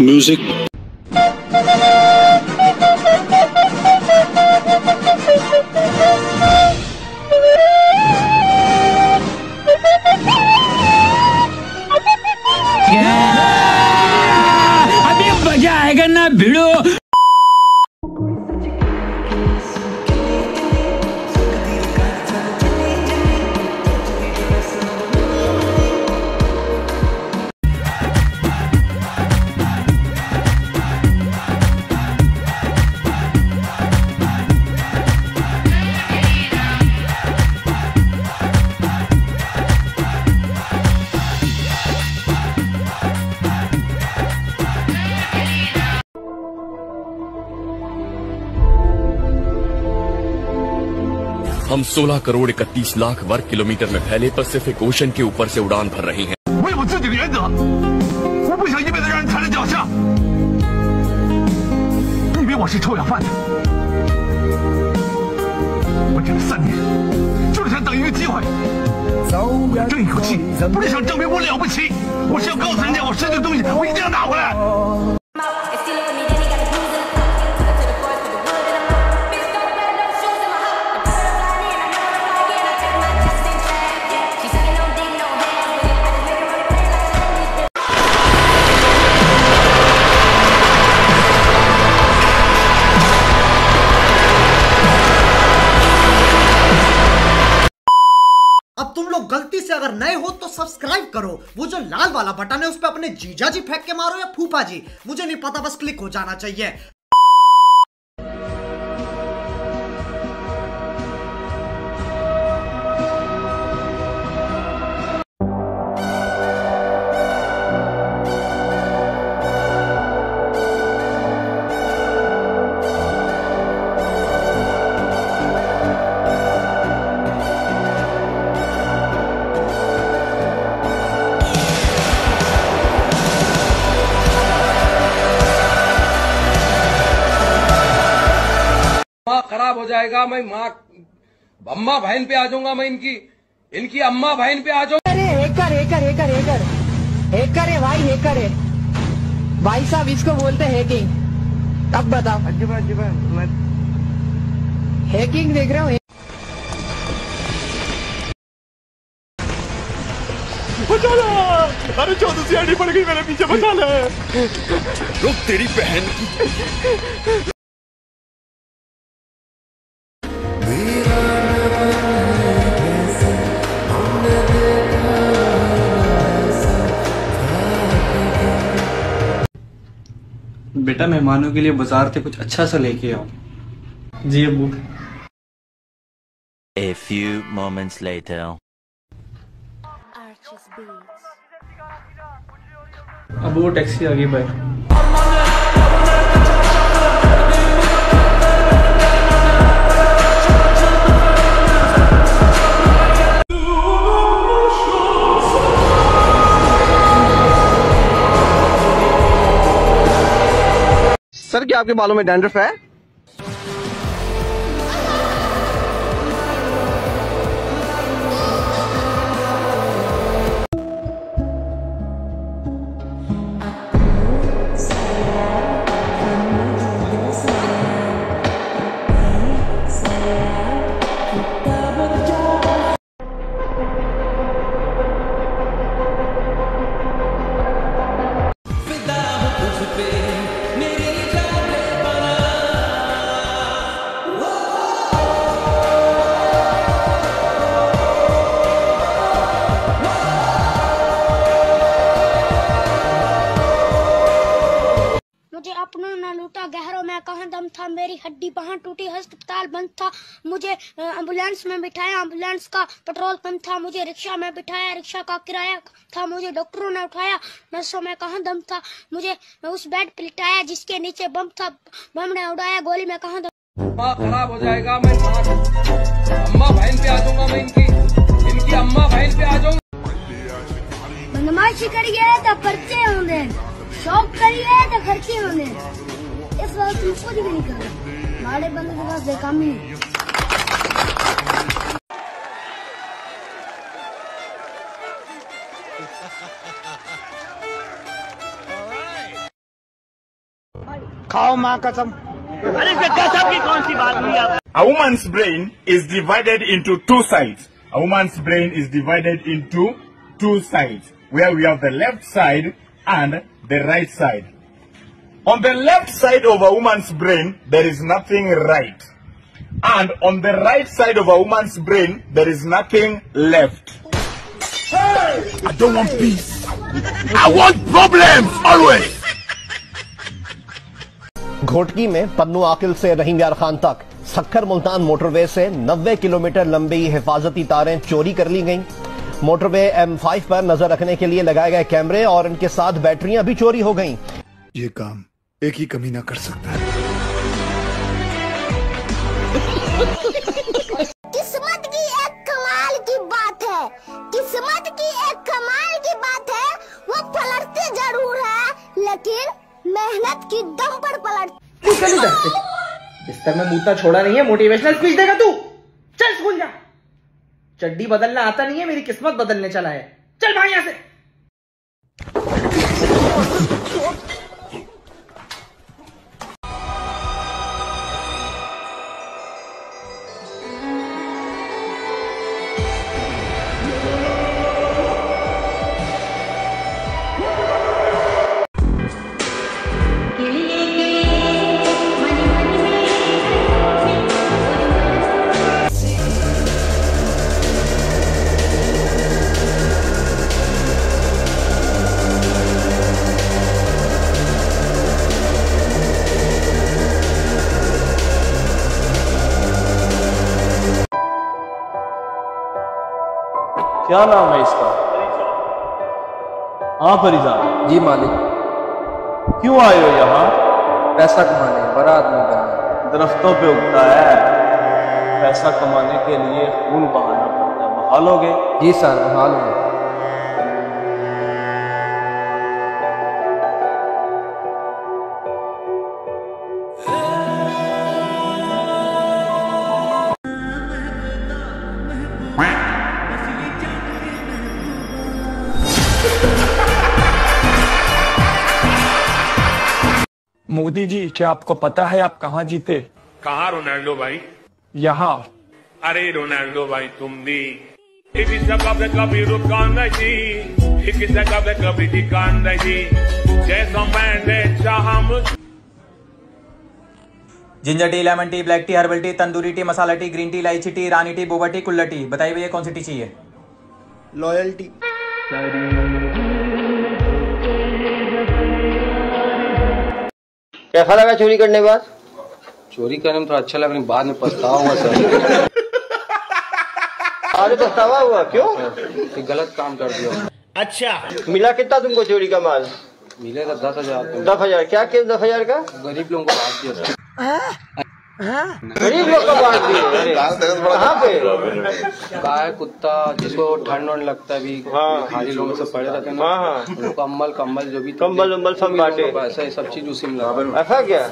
music. अभी मजा आएगा ना भिड़ो। हम 16 करोड़ 31 लाख वर्ग किलोमीटर में फैले पैसिफिक ओशन के ऊपर से उड़ान भर रहे हैं। गलती से अगर नए हो तो सब्सक्राइब करो, वो जो लाल वाला बटन है उस पे अपने जीजा जी फेंक के मारो या फूफा जी, मुझे नहीं पता, बस क्लिक हो जाना चाहिए। खराब हो जाएगा, मैं माँ अम्मा बहन पे आ जाऊंगा, मैं इनकी अम्मा बहन पे आ जाऊंगा। अरे हैकर है भाई, हैकर है भाई साहब, इसको बोलते हैकिंग। अब बताओ, हैकिंग देख रहे हो? अरे चौदह आड़ी पड़ गई मेरे पीछे, बचा ले। रुक तेरी बहन की। बेटा मेहमानों के लिए बाजार से कुछ अच्छा सा लेके आओ। जी Abu. A few moments later. अब वो टैक्सी आ गई भाई। सर क्या आपके बालों में डैंड्रफ है? अपनों ना लूटा गहरों में कहाँ दम था, मेरी हड्डी बाहर टूटी, अस्पताल बंद था, मुझे एम्बुलेंस में बिठाया, एम्बुलेंस का पेट्रोल कम था, मुझे रिक्शा में बिठाया, रिक्शा का किराया था, मुझे डॉक्टरों ने उठाया, नसों में कहाँ दम था, मुझे उस बेड पर लिटाया जिसके नीचे बम था, बम ने उड़ाया गोली में कहाँ दम। माँ खराब हो जाएगा, मैं अम्मा बहन पे आ जाऊंगा, मैं इनकी अम्मा बहन पे आ जाऊंगा। मनमाशी करिए तो पर्चे होंगे, शौक करिए तो खर्चे होने, इस बार तुम कुछ भी नहीं कर रहे, मारे बंदे के पास बेकामी है। खाओ माँ कसम। अरे कसम की कौन सी बात हुई आप? A woman's brain is divided into two sides. A woman's brain is divided into two sides, where we have the left side and the right side. On the left side of a woman's brain, there is nothing right. And on the right side of a woman's brain, there is nothing left. Hey! I don't want peace. I want problems, always. Ghotki में पन्नू आकिल से रहीम यार खान तक Sukkur Multan motorway से 90 kilometre लंबी हिफाजती तारें चोरी कर ली गईं। मोटरवे M5 पर नजर रखने के लिए लगाए गए कैमरे और इनके साथ बैटरियां भी चोरी हो गईं। ये काम एक ही कमीना कर सकता है। किस्मत की एक कमाल की बात है, किस्मत की एक कमाल की बात है। वो पलटते जरूर है लेकिन मेहनत की दम पर पलटते। बिस्तर में मूतना छोड़ा नहीं है, मोटिवेशनल स्पीच देगा तू? चल स्कूल जा। चड्डी बदलना आता नहीं है, मेरी किस्मत बदलने चला है। चल भाई यहाँ से। क्या नाम है इसका? हाँ फरीजान जी। मालिक क्यों आए हो यहाँ? पैसा कमाने, बड़ा आदमी बनना। दरख्तों पे उगता है, पैसा कमाने के लिए खून बहाना पड़ता है। बहालोगे? जी सर बहालोगे। मोदी जी क्या आपको पता है आप कहाँ जीते? कहाँ रोनाल्डो भाई? यहाँ। अरे रोनाल्डो भाई तुम भी कभी रुकान कभी टिकान जैसा। Ginger tea, lemon tea, black tea, herbal tea, tandoori tea, masala tea, green tea, elaichi tea, रानी टी, बोबा टी, कुल्ला टी। बताइए भैया कौन सी टी चाहिए? लॉयल्टी। कैसा लगा चोरी करने के बाद? चोरी करने में तो अच्छा लगा, बाद में पछतावा हुआ सर। अरे पछतावा हुआ क्यों? तो गलत काम कर दिया। अच्छा मिला कितना तुमको चोरी का माल? मिलेगा 10,000। 10,000 क्या केस? 10,000 का गरीब लोगों को बांट दिया सर। गरीब लोग का बांट दिया? कहाँ पे? गाय कुत्ता जिसको ठंड वंड लगता है भी खाली लोगों से पड़े रहते हैं, कम्बल कम्बल जो भी कम्बल उम्बल सब बांटे, ऐसा सब चीज उसी में लगा। ऐसा क्या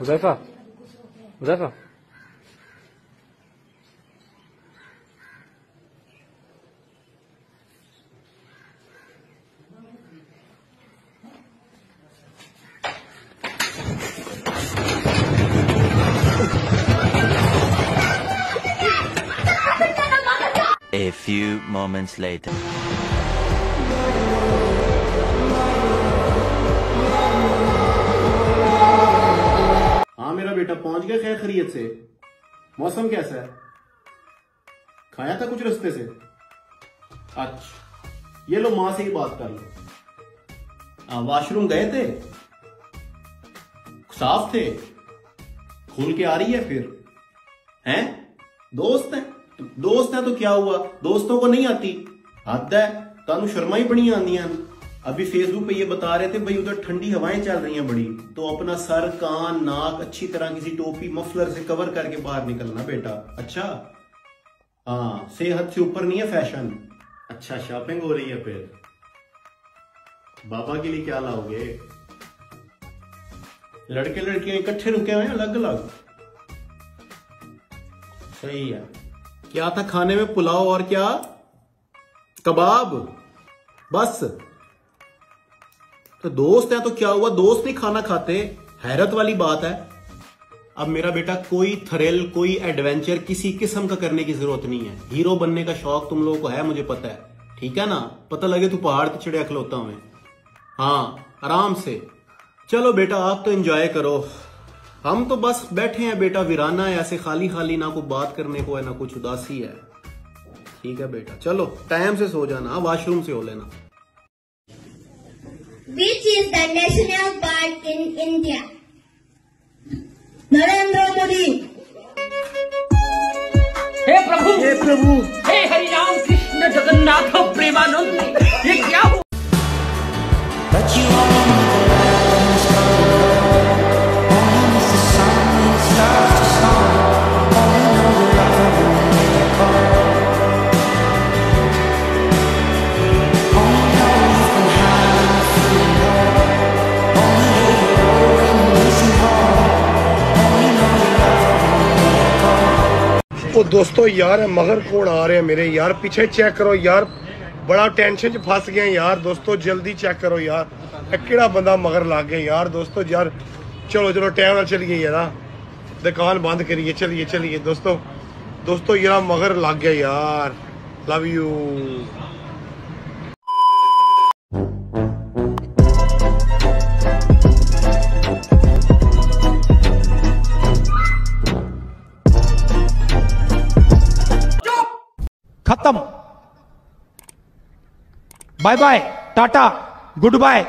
Huzaifa? Huzaifa A few moments later. हाँ मेरा बेटा पहुंच गया खैर खैरियत से। मौसम कैसा है? खाया था कुछ रास्ते से? अच्छा ये लो माँ से ही बात कर लो। वॉशरूम गए थे? साफ थे? खोल के आ रही है फिर? हैं दोस्त हैं? दोस्त है तो क्या हुआ, दोस्तों को नहीं आती? हद है, तानू शर्मा ही बड़ी आंदियां। अभी फेसबुक पे ये बता रहे थे भाई उधर ठंडी हवाएं चल रही हैं बड़ी, तो अपना सर कान नाक अच्छी तरह किसी टोपी मफलर से कवर करके बाहर निकलना बेटा। अच्छा हाँ सेहत से ऊपर नहीं है फैशन। अच्छा शॉपिंग हो रही है फिर? बाबा के लिए क्या लाओगे? लड़के लड़कियां इकट्ठे रुके हुए हैं अलग अलग? सही है। क्या था खाने में? पुलाव और क्या? कबाब। बस। तो दोस्त है तो क्या हुआ, दोस्त नहीं खाना खाते? हैरत वाली बात है। अब मेरा बेटा कोई थ्रिल, कोई एडवेंचर किसी किस्म का करने की जरूरत नहीं है। हीरो बनने का शौक तुम लोगों को है, मुझे पता है, ठीक है ना? पता लगे तू पहाड़ पे चढ़े अखलौता हूं मैं। हाँ, आराम से चलो बेटा, आप तो एंजॉय करो, हम तो बस बैठे हैं बेटा, वीराना है ऐसे, खाली खाली, ना कोई बात करने को है, ना कुछ, उदासी है। ठीक है बेटा, चलो टाइम से सो जाना, वॉशरूम से हो लेना। Which is the national park in India? Narendra Modi. हे प्रभु, हे प्रभु, हे हरिराम कृष्ण जगन्नाथ प्रेमानंद, ये क्या हुआ? तो दोस्तों यार मगर कोड आ रहे हैं मेरे यार, पीछे चेक करो यार, बड़ा टेंशन च फंस गए यार दोस्तों, जल्दी चेक करो यार, केड़ा बंदा मगर लग गया यार दोस्तों यार। चलो चलो टाइम ना, चलिए यार, दुकान बंद करिए, चलिए चलिए दोस्तों। दोस्तों यार मगर लग गया यार, लव यू। खत्म, bye bye, Tata, good bye.